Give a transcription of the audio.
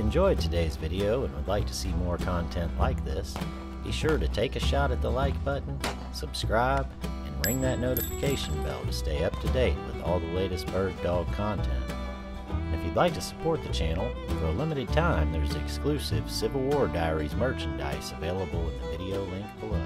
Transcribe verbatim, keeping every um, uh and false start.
you enjoyed today's video and would like to see more content like this, be sure to take a shot at the like button, subscribe, and ring that notification bell to stay up to date with all the latest bird dog content. If you'd like to support the channel, for a limited time there's exclusive Civil War Diaries merchandise available in the video link below.